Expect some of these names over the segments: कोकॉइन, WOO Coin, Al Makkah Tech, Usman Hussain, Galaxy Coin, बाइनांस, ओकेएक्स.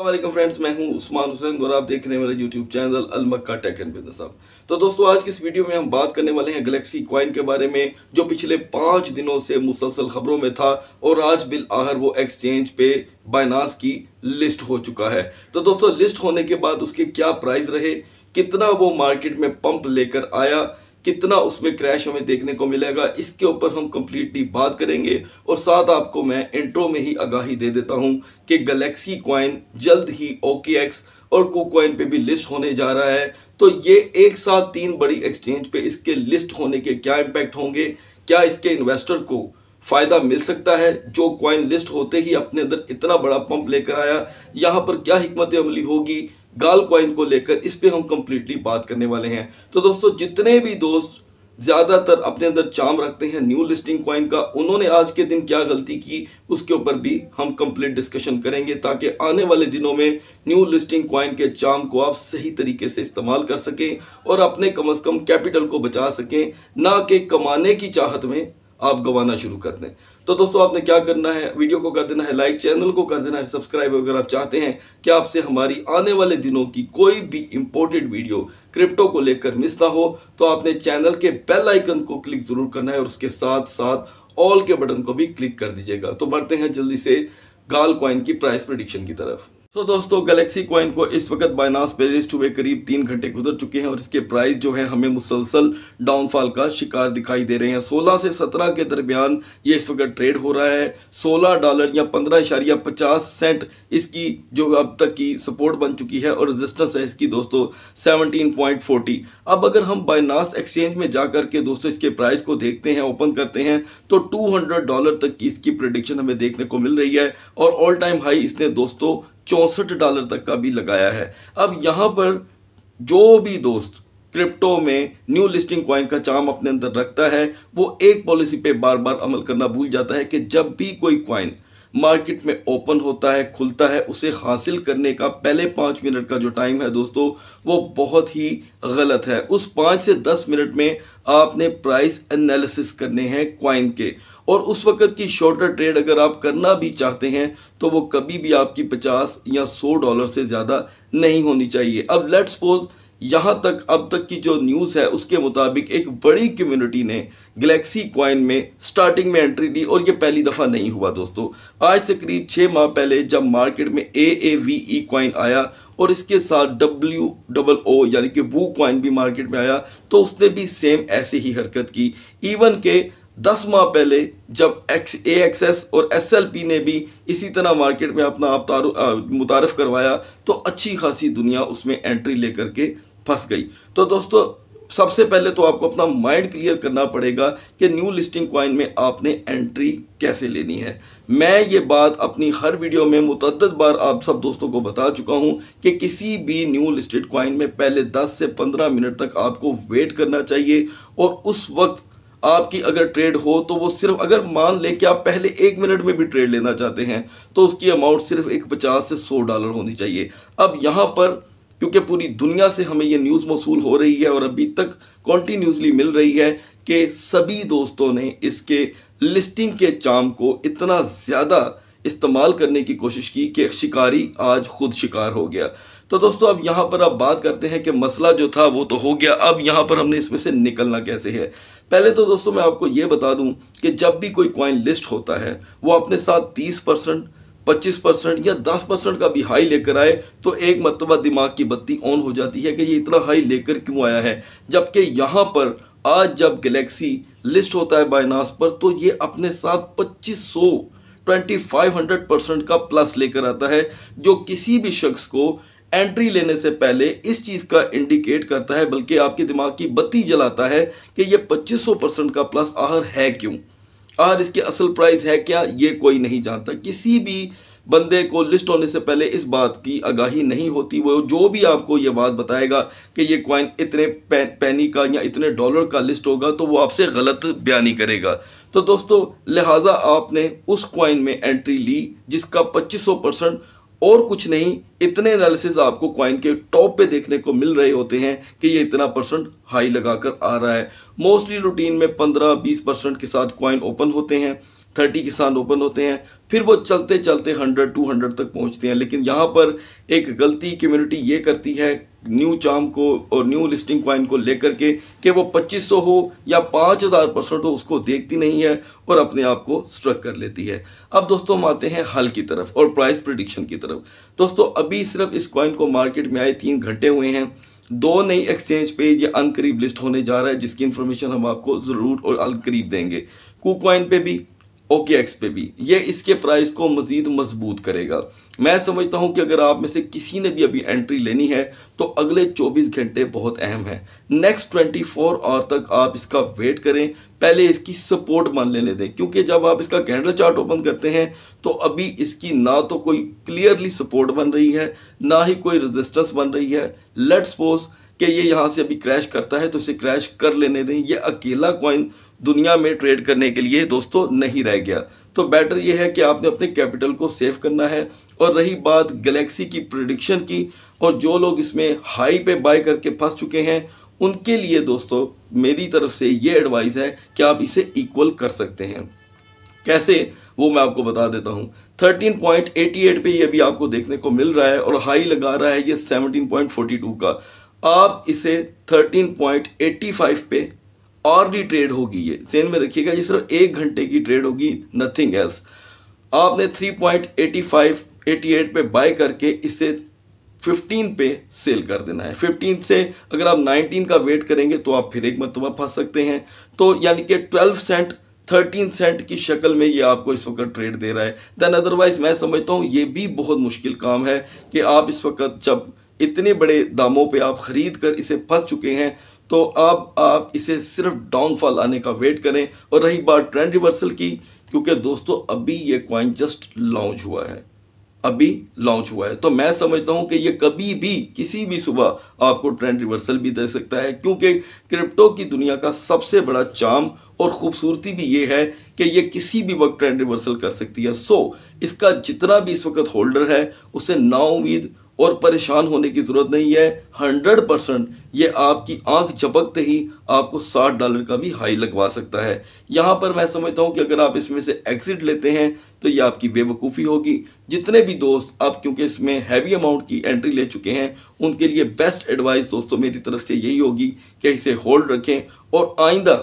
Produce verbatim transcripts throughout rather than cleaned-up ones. अस्सलाम फ्रेंड्स, मैं हूं उस्मान हुसैन और आप देख रहे हैं मेरा YouTube channel Al Mecca tech and business hub. तो दोस्तों, आज की इस वीडियो में हम बात करने वाले हैं गैलेक्सी कॉइन के बारे में, जो पिछले पाँच दिनों से मुसलसल खबरों में था और आज बिल आहर वो एक्सचेंज पे बाइनांस की लिस्ट हो चुका है। तो दोस्तों, लिस्ट होने के बाद उसके क्या प्राइस रहे, कितना वो मार्केट में पंप लेकर आया, कितना उसमें क्रैश हमें देखने को मिलेगा, इसके ऊपर हम कंप्लीटली बात करेंगे। और साथ आपको मैं इंट्रो में ही आगाही दे देता हूं कि गैलेक्सी कॉइन जल्द ही ओकेएक्स और कोकॉइन पे भी लिस्ट होने जा रहा है। तो ये एक साथ तीन बड़ी एक्सचेंज पे इसके लिस्ट होने के क्या इम्पैक्ट होंगे, क्या इसके इन्वेस्टर को फायदा मिल सकता है जो कॉइन लिस्ट होते ही अपने अंदर इतना बड़ा पंप लेकर आया, यहाँ पर क्या हिकमत अमली होगी गाल कॉइन को लेकर, इस पे हम कंप्लीटली बात करने वाले हैं। तो दोस्तों, जितने भी दोस्त ज़्यादातर अपने अंदर चाम रखते हैं न्यू लिस्टिंग कॉइन का, उन्होंने आज के दिन क्या गलती की उसके ऊपर भी हम कंप्लीट डिस्कशन करेंगे, ताकि आने वाले दिनों में न्यू लिस्टिंग कॉइन के चाम को आप सही तरीके से इस्तेमाल कर सकें और अपने कम अज़ कम कैपिटल को बचा सकें, ना कि कमाने की चाहत में आप गंवाना शुरू कर दें। तो दोस्तों, आपने क्या करना है, वीडियो को कर देना है लाइक, चैनल को कर देना है सब्सक्राइब। अगर आप चाहते हैं कि आपसे हमारी आने वाले दिनों की कोई भी इंपॉर्टेंट वीडियो क्रिप्टो को लेकर मिस ना हो, तो आपने चैनल के बेल आइकन को क्लिक जरूर करना है और उसके साथ साथ ऑल के बटन को भी क्लिक कर दीजिएगा। तो बढ़ते हैं जल्दी से गाल कॉइन की प्राइस प्रेडिक्शन की तरफ। तो दोस्तों, गैलेक्सी कॉइन को इस वक्त बाइनांस पे लिस्ट हुए करीब तीन घंटे गुजर चुके हैं और इसके प्राइस जो है हमें मुसलसल डाउनफॉल का शिकार दिखाई दे रहे हैं। सोलह से सत्रह के दरमियान ये इस वक्त ट्रेड हो रहा है। सोलह डॉलर या पंद्रह इशारिया पचास सेंट इसकी जो अब तक की सपोर्ट बन चुकी है और रेजिस्टेंस है इसकी दोस्तों सेवनटीन पॉइंट फोर्टी। अब अगर हम बाइनांस एक्सचेंज में जा करके दोस्तों इसके प्राइस को देखते हैं, ओपन करते हैं, तो टू हंड्रेड डॉलर तक की इसकी प्रेडिक्शन हमें देखने को मिल रही है और ऑल टाइम हाई इसने दोस्तों चौंसठ डॉलर तक का भी लगाया है। अब यहाँ पर जो भी दोस्त क्रिप्टो में न्यू लिस्टिंग कॉइन का चाम अपने अंदर रखता है, वो एक पॉलिसी पे बार बार अमल करना भूल जाता है कि जब भी कोई कॉइन मार्केट में ओपन होता है, खुलता है, उसे हासिल करने का पहले पाँच मिनट का जो टाइम है दोस्तों वो बहुत ही गलत है। उस पाँच से दस मिनट में आपने प्राइस एनालिसिस करने हैं कॉइन के, और उस वक्त की शॉर्टर ट्रेड अगर आप करना भी चाहते हैं तो वो कभी भी आपकी पचास या सौ डॉलर से ज़्यादा नहीं होनी चाहिए। अब लेट्स सपोज यहाँ तक अब तक की जो न्यूज़ है उसके मुताबिक एक बड़ी कम्युनिटी ने गैलेक्सी कॉइन में स्टार्टिंग में एंट्री ली और ये पहली दफ़ा नहीं हुआ दोस्तों। आज से करीब छः माह पहले जब मार्केट में ए ए वी ई कॉइन आया और इसके साथ डब्ल्यू डबल ओ यानी कि वू कॉइन भी मार्केट में आया, तो उसने भी सेम ऐसी ही हरकत की। इवन के दस माह पहले जब एक्स ए एक्स एस और एस एल पी ने भी इसी तरह मार्केट में अपना आप तारु मुतारफ़ करवाया, तो अच्छी खासी दुनिया उसमें एंट्री लेकर के फंस गई। तो दोस्तों, सबसे पहले तो आपको अपना माइंड क्लियर करना पड़ेगा कि न्यू लिस्टिंग कॉइन में आपने एंट्री कैसे लेनी है। मैं ये बात अपनी हर वीडियो में मुतअद्दद बार आप सब दोस्तों को बता चुका हूँ कि किसी भी न्यू लिस्टेड कॉइन में पहले दस से पंद्रह मिनट तक आपको वेट करना चाहिए और उस वक्त आपकी अगर ट्रेड हो तो वो सिर्फ, अगर मान लें कि आप पहले एक मिनट में भी ट्रेड लेना चाहते हैं तो उसकी अमाउंट सिर्फ एक पचास से सौ डॉलर होनी चाहिए। अब यहाँ पर क्योंकि पूरी दुनिया से हमें ये न्यूज़ मौसूल हो रही है और अभी तक कॉन्टीन्यूसली मिल रही है कि सभी दोस्तों ने इसके लिस्टिंग के चाम को इतना ज़्यादा इस्तेमाल करने की कोशिश की कि शिकारी आज खुद शिकार हो गया। तो दोस्तों, अब यहाँ पर आप बात करते हैं कि मसला जो था वो तो हो गया, अब यहाँ पर हमने इसमें से निकलना कैसे है। पहले तो दोस्तों मैं आपको ये बता दूँ कि जब भी कोई कॉइन लिस्ट होता है वो अपने साथ तीस परसेंट पच्चीस परसेंट या दस परसेंट का भी हाई लेकर आए तो एक मरतबा दिमाग की बत्ती ऑन हो जाती है कि ये इतना हाई लेकर क्यों आया है। जबकि यहाँ पर आज जब गैलेक्सी लिस्ट होता है बाइनांस पर तो ये अपने साथ पच्चीस सौ पच्चीस सौ परसेंट का प्लस लेकर आता है, जो किसी भी शख्स को एंट्री लेने से पहले इस चीज़ का इंडिकेट करता है, बल्कि आपके दिमाग की बत्ती जलाता है कि ये पच्चीस सौ परसेंट का प्लस आहर है क्यों, और इसके असल प्राइस है क्या, ये कोई नहीं जानता। किसी भी बंदे को लिस्ट होने से पहले इस बात की आगाही नहीं होती। वो जो भी आपको ये बात बताएगा कि ये कॉइन इतने पे, पैनी का या इतने डॉलर का लिस्ट होगा तो वो आपसे गलत बयानी करेगा। तो दोस्तों, लिहाजा आपने उस कॉइन में एंट्री ली जिसका पच्चीस सौ परसेंट और कुछ नहीं, इतने एनालिसिस आपको कॉइन के टॉप पे देखने को मिल रहे होते हैं कि ये इतना परसेंट हाई लगाकर आ रहा है। मोस्टली रूटीन में पंद्रह बीस परसेंट के साथ कॉइन ओपन होते हैं, थर्टी के साथ ओपन होते हैं, फिर वो चलते चलते हंड्रेड टू हंड्रेड तक पहुंचते हैं। लेकिन यहाँ पर एक गलती कम्युनिटी ये करती है न्यू चार्म को और न्यू लिस्टिंग कॉइन को लेकर के कि वो पच्चीस सौ हो या पाँच हज़ार परसेंट हो, उसको देखती नहीं है और अपने आप को स्ट्रक कर लेती है। अब दोस्तों हम आते हैं हल की तरफ और प्राइस प्रेडिक्शन की तरफ। दोस्तों अभी सिर्फ इस कॉइन को मार्केट में आए तीन घंटे हुए हैं। दो नई एक्सचेंज पे ये अनकरीब लिस्ट होने जा रहा है, जिसकी इन्फॉर्मेशन हम आपको ज़रूर और अनकरीब देंगे। कू कॉइन पे भी, ओकेएक्स पे भी, ये इसके प्राइस को मज़ीद मजबूत करेगा। मैं समझता हूँ कि अगर आप में से किसी ने भी अभी एंट्री लेनी है तो अगले चौबीस घंटे बहुत अहम है। नेक्स्ट चौबीस आवर तक आप इसका वेट करें, पहले इसकी सपोर्ट मान लेने दें, क्योंकि जब आप इसका कैंडल चार्ट ओपन करते हैं तो अभी इसकी ना तो कोई क्लियरली सपोर्ट बन रही है ना ही कोई रेजिस्टेंस बन रही है। लेट्स सपोज कि ये यहाँ से अभी क्रैश करता है तो इसे क्रैश कर लेने दें। ये अकेला कॉइन दुनिया में ट्रेड करने के लिए दोस्तों नहीं रह गया, तो बेटर ये है कि आपने अपने कैपिटल को सेव करना है। और रही बात गैलेक्सी की प्रेडिक्शन की, और जो लोग इसमें हाई पे बाय करके फंस चुके हैं उनके लिए दोस्तों मेरी तरफ से ये एडवाइस है कि आप इसे इक्वल कर सकते हैं। कैसे, वो मैं आपको बता देता हूँ। तेरह पॉइंट अठासी पे ये भी आपको देखने को मिल रहा है और हाई लगा रहा है ये सत्रह पॉइंट बयालीस का। आप इसे तेरह पॉइंट पचासी पे आर्ली ट्रेड होगी, ये सेन में रखिएगा, ये सिर्फ एक घंटे की ट्रेड होगी, नथिंग एल्स। आपने तीन पॉइंट पचासी अट्ठासी पे बाय करके इसे पंद्रह पे सेल कर देना है। पंद्रह से अगर आप उन्नीस का वेट करेंगे तो आप फिर एक मरतबा फंस सकते हैं। तो यानी कि बारह सेंट तेरह सेंट की शक्ल में ये आपको इस वक्त ट्रेड दे रहा है। दैन अदरवाइज मैं समझता हूँ ये भी बहुत मुश्किल काम है कि आप इस वक्त जब इतने बड़े दामों पे आप ख़रीद कर इसे फंस चुके हैं तो अब आप इसे सिर्फ डाउनफॉल आने का वेट करें। और रही बात ट्रेंड रिवर्सल की, क्योंकि दोस्तों अभी ये कॉइन जस्ट लॉन्च हुआ है, अभी लॉन्च हुआ है, तो मैं समझता हूं कि ये कभी भी किसी भी सुबह आपको ट्रेंड रिवर्सल भी दे सकता है, क्योंकि क्रिप्टो की दुनिया का सबसे बड़ा चार्म और ख़ूबसूरती भी ये है कि ये किसी भी वक्त ट्रेंड रिवर्सल कर सकती है। सो इसका जितना भी इस वक्त होल्डर है उसे नाउम्मीद और परेशान होने की ज़रूरत नहीं है। हंड्रेड परसेंट ये आपकी आंख झपकते ही आपको साठ डॉलर का भी हाई लगवा सकता है। यहाँ पर मैं समझता हूँ कि अगर आप इसमें से एग्ज़िट लेते हैं तो ये आपकी बेवकूफ़ी होगी। जितने भी दोस्त आप क्योंकि इसमें हैवी अमाउंट की एंट्री ले चुके हैं उनके लिए बेस्ट एडवाइस दोस्तों मेरी तरफ से यही होगी कि इसे होल्ड रखें और आइंदा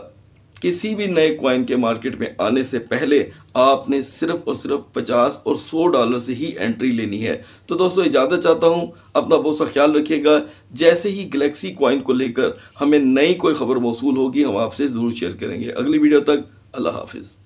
किसी भी नए कॉइन के मार्केट में आने से पहले आपने सिर्फ और सिर्फ पचास और सौ डॉलर से ही एंट्री लेनी है। तो दोस्तों इजाज़त चाहता हूं, अपना बहुत सा ख्याल रखिएगा। जैसे ही गैलेक्सी कॉइन को लेकर हमें नई कोई खबर मौसूल होगी हम आपसे ज़रूर शेयर करेंगे। अगली वीडियो तक अल्लाह हाफिज़।